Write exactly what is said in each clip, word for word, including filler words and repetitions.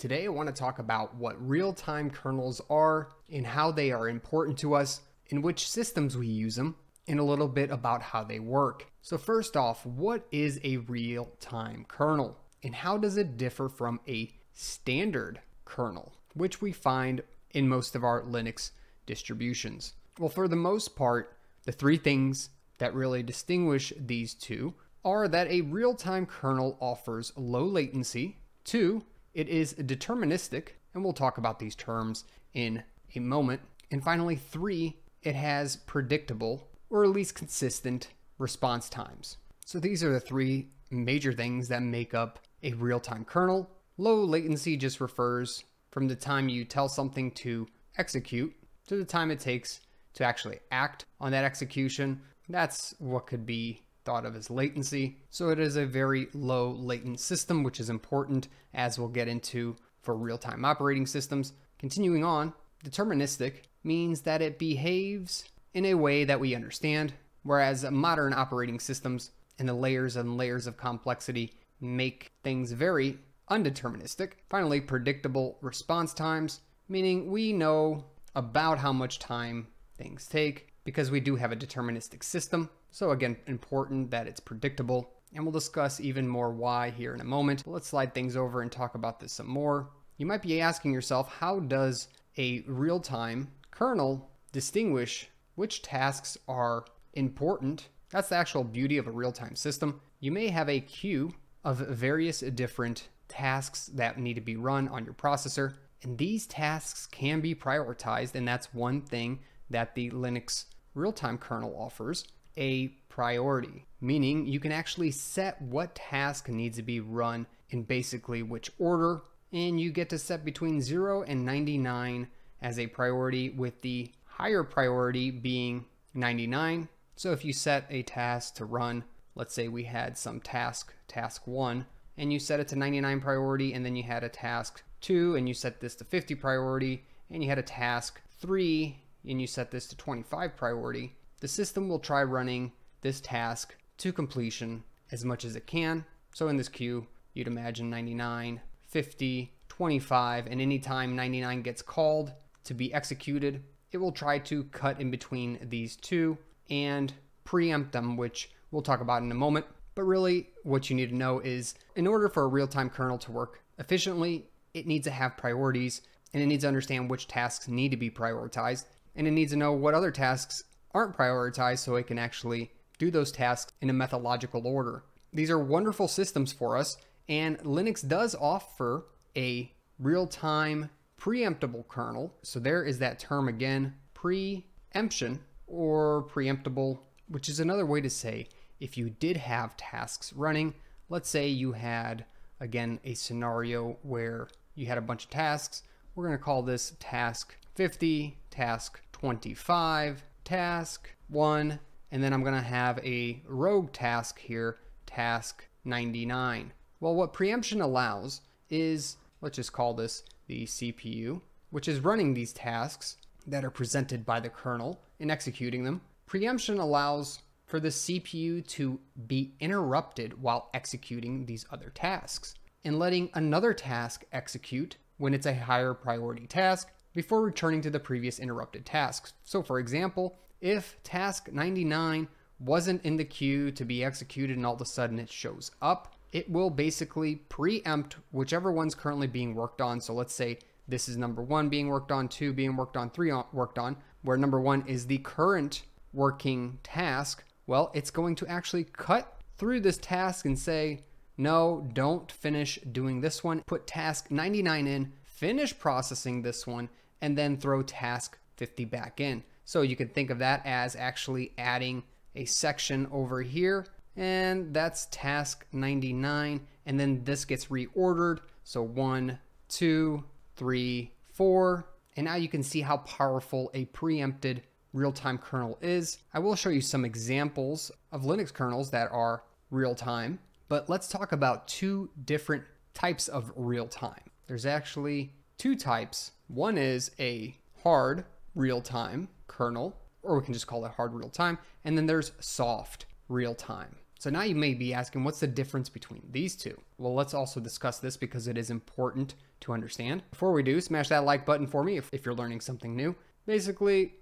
Today, I want to talk about what real-time kernels are and how they are important to us, in which systems we use them, and a little bit about how they work. So first off, what is a real-time kernel? And how does it differ from a standard kernel, which we find in most of our Linux distributions? Well, for the most part, the three things that really distinguish these two are that a real-time kernel offers low latency, two, it is deterministic, and we'll talk about these terms in a moment, and finally three, it has predictable or at least consistent response times. So these are the three major things that make up a real-time kernel. Low latency just refers from the time you tell something to execute to the time it takes to actually act on that execution. That's what could be thought of as latency. So it is a very low latent system, which is important as we'll get into for real-time operating systems. Continuing on, deterministic means that it behaves in a way that we understand, whereas modern operating systems and the layers and layers of complexity make things very undeterministic. Finally, predictable response times, meaning we know about how much time things take because we do have a deterministic system. So again, important that it's predictable, and we'll discuss even more why here in a moment. Let's slide things over and talk about this some more. You might be asking yourself, how does a real-time kernel distinguish which tasks are important? That's the actual beauty of a real-time system. You may have a queue of various different tasks that need to be run on your processor, and these tasks can be prioritized, and that's one thing that the Linux real-time kernel offers, a priority, meaning you can actually set what task needs to be run in basically which order, and you get to set between zero and ninety-nine as a priority, with the higher priority being ninety-nine. So if you set a task to run, let's say we had some task, task one, and you set it to ninety-nine priority, and then you had a task two, and you set this to fifty priority, and you had a task three, and you set this to twenty-five priority, the system will try running this task to completion as much as it can. So in this queue, you'd imagine ninety-nine, fifty, twenty-five, and anytime ninety-nine gets called to be executed, it will try to cut in between these two and preempt them, which we'll talk about in a moment. But really, what you need to know is, in order for a real-time kernel to work efficiently, it needs to have priorities, and it needs to understand which tasks need to be prioritized, and it needs to know what other tasks aren't prioritized so it can actually do those tasks in a methodological order. These are wonderful systems for us, and Linux does offer a real-time preemptible kernel. So there is that term again, preemption or preemptible, which is another way to say if you did have tasks running, let's say you had, again, a scenario where you had a bunch of tasks. We're going to call this task fifty, task twenty-five, task one, and then I'm going to have a rogue task here, task ninety-nine. Well, what preemption allows is, let's just call this the C P U, which is running these tasks that are presented by the kernel and executing them. Preemption allows for the C P U to be interrupted while executing these other tasks and letting another task execute when it's a higher priority task before returning to the previous interrupted tasks. So for example, if task ninety-nine wasn't in the queue to be executed and all of a sudden it shows up, it will basically preempt whichever one's currently being worked on. So let's say this is number one being worked on, two being worked on, three worked on, where number one is the current working task. Well, it's going to actually cut through this task and say, no, don't finish doing this one. Put task ninety-nine in, finish processing this one, and then throw task fifty back in. So you can think of that as actually adding a section over here, and that's task ninety-nine, and then this gets reordered. So one, two, three, four, and now you can see how powerful a preempted real-time kernel is. I will show you some examples of Linux kernels that are real-time, but let's talk about two different types of real-time. There's actually two types. One is a hard real-time kernel, or we can just call it hard real-time, and then there's soft real-time. So now you may be asking, what's the difference between these two? Well, let's also discuss this because it is important to understand. Before we do, smash that like button for me if, if you're learning something new. Basically,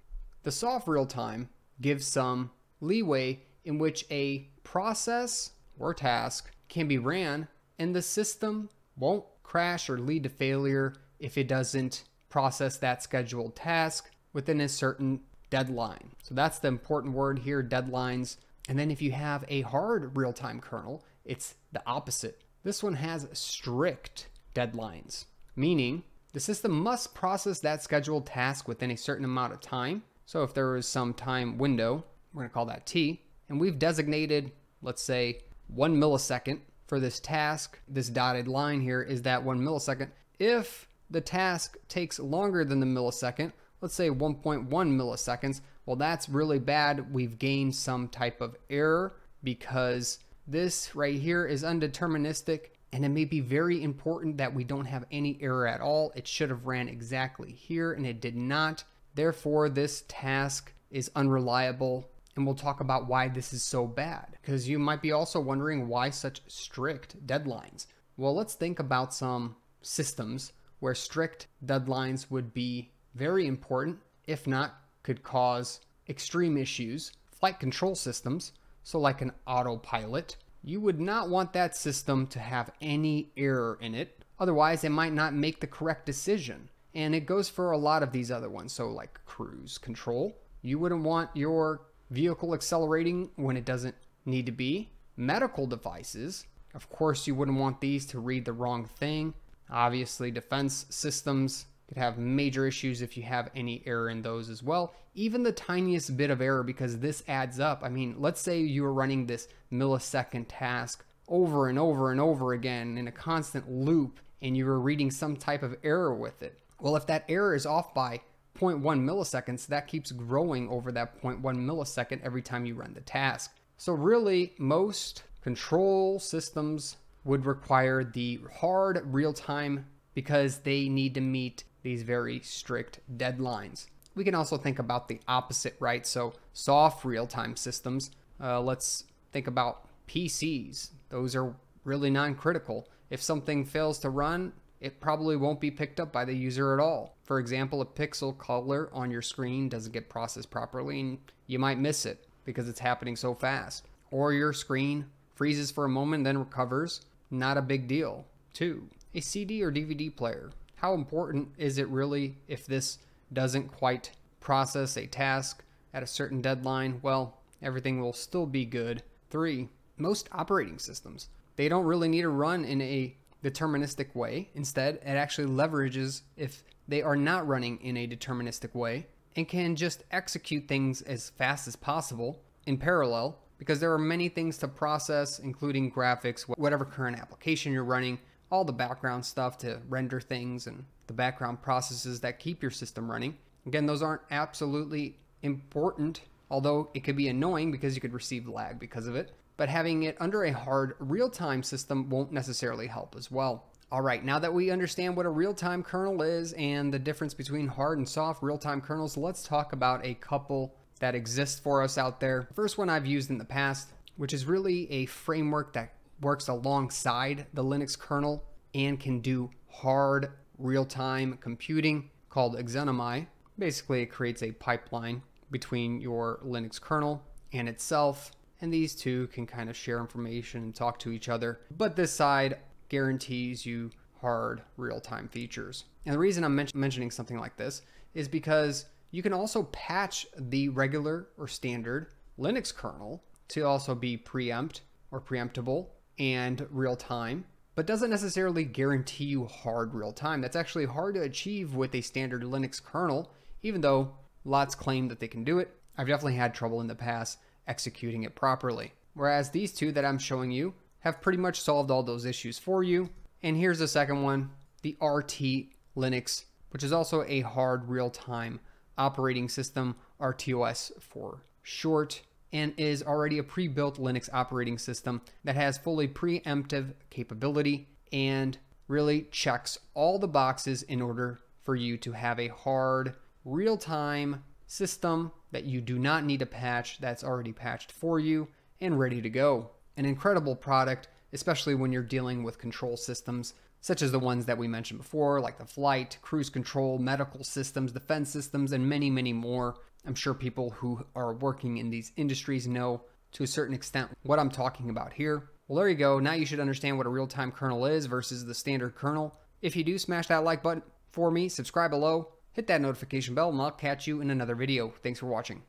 the soft real time gives some leeway in which a process or task can be ran and the system won't crash or lead to failure if it doesn't process that scheduled task within a certain deadline. So that's the important word here, deadlines. And then if you have a hard real-time kernel, it's the opposite. This one has strict deadlines, meaning the system must process that scheduled task within a certain amount of time. So if there is some time window, we're gonna call that T, and we've designated, let's say, one millisecond for this task. This dotted line here is that one millisecond. If the task takes longer than the millisecond, let's say one point one milliseconds, well, that's really bad. We've gained some type of error because this right here is undeterministic, and it may be very important that we don't have any error at all. It should have ran exactly here and it did not. Therefore, this task is unreliable, and we'll talk about why this is so bad, because you might be also wondering why such strict deadlines. Well, let's think about some systems where strict deadlines would be very important, if not could cause extreme issues. Flight control systems, so like an autopilot, you would not want that system to have any error in it, otherwise it might not make the correct decision. And it goes for a lot of these other ones, so like cruise control, you wouldn't want your vehicle accelerating when it doesn't need to be. Medical devices, of course you wouldn't want these to read the wrong thing. Obviously defense systems could have major issues if you have any error in those as well. Even the tiniest bit of error, because this adds up. I mean, let's say you were running this millisecond task over and over and over again in a constant loop, and you were reading some type of error with it. Well, if that error is off by zero point one milliseconds, that keeps growing over that zero point one millisecond every time you run the task. So really, most control systems would require the hard real-time because they need to meet these very strict deadlines. We can also think about the opposite, right? So soft real-time systems, uh, let's think about P Cs. Those are really non-critical. If something fails to run, it probably won't be picked up by the user at all. For example, a pixel color on your screen doesn't get processed properly and you might miss it because it's happening so fast. Or your screen freezes for a moment then recovers, not a big deal. Two, a C D or D V D player. How important is it really if this doesn't quite process a task at a certain deadline? Well, everything will still be good. Three, most operating systems. They don't really need to run in a deterministic way. Instead, it actually leverages if they are not running in a deterministic way and can just execute things as fast as possible in parallel, because there are many things to process, including graphics, whatever current application you're running, all the background stuff to render things and the background processes that keep your system running. Again, those aren't absolutely important, although it could be annoying because you could receive lag because of it. But having it under a hard real-time system won't necessarily help as well. All right, now that we understand what a real-time kernel is and the difference between hard and soft real-time kernels, let's talk about a couple that exists for us out there. The first one I've used in the past, which is really a framework that works alongside the Linux kernel and can do hard real-time computing, called Xenomai. Basically, it creates a pipeline between your Linux kernel and itself, and these two can kind of share information and talk to each other. But this side guarantees you hard real-time features. And the reason I'm men- mentioning something like this is because you can also patch the regular or standard Linux kernel to also be preempt or preemptible and real time, but doesn't necessarily guarantee you hard real time. That's actually hard to achieve with a standard Linux kernel, even though lots claim that they can do it. I've definitely had trouble in the past executing it properly. Whereas these two that I'm showing you have pretty much solved all those issues for you. And here's the second one, the R T Linux, which is also a hard real time operating system, R T O S for short, and is already a pre-built Linux operating system that has fully preemptive capability and really checks all the boxes in order for you to have a hard real-time system that you do not need to patch, that's already patched for you and ready to go. an incredible product, especially when you're dealing with control systems, such as the ones that we mentioned before, like the flight, cruise control, medical systems, defense systems, and many, many more. I'm sure people who are working in these industries know to a certain extent what I'm talking about here. Well, there you go. Now you should understand what a real-time kernel is versus the standard kernel. If you do, smash that like button for me, subscribe below, hit that notification bell, and I'll catch you in another video. Thanks for watching.